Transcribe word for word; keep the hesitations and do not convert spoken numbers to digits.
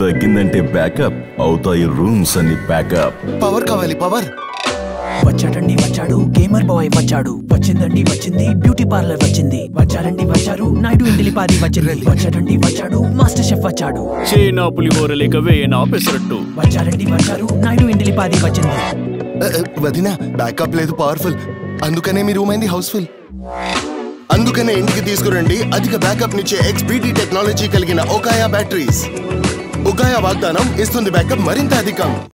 తగ్గిందంటే backup అవుతాయి rooms అన్ని backup. Power కావాలి పవర్. వచ్చాడండి వచ్చాడు గేమర్ బాయ్ వచ్చాడు. వచ్చిందండి వచ్చింది బ్యూటీ పార్లర్ వచ్చింది. వచ్చారండి వచ్చారు నాయుడు ఇంటిలి పాది వచ్చింది. వచ్చాడండి వచ్చాడు మాస్టర్ షెఫ్ వచ్చాడు. చేనా పులిహోర లేక వేనా పెసరట్టు. వచ్చారండి వచ్చారు నాయుడు ఇంటిలి పాది వచ్చింది. వదినా బ్యాకప్ లేదు పవర్ఫుల్, అందుకనే మీ రూమ్ అయింది హౌస్ఫుల్. అందుకనే ఇంటికి తీసుకురండి అధిక బ్యాకప్ నిచ్చే ఎక్స్బిటి టెక్నాలజీ కలిగిన ఒకాయా బ్యాటరీస్. ఒకాయా వాగ్దానం ఇస్తుంది బ్యాకప్ మరింత అధికం.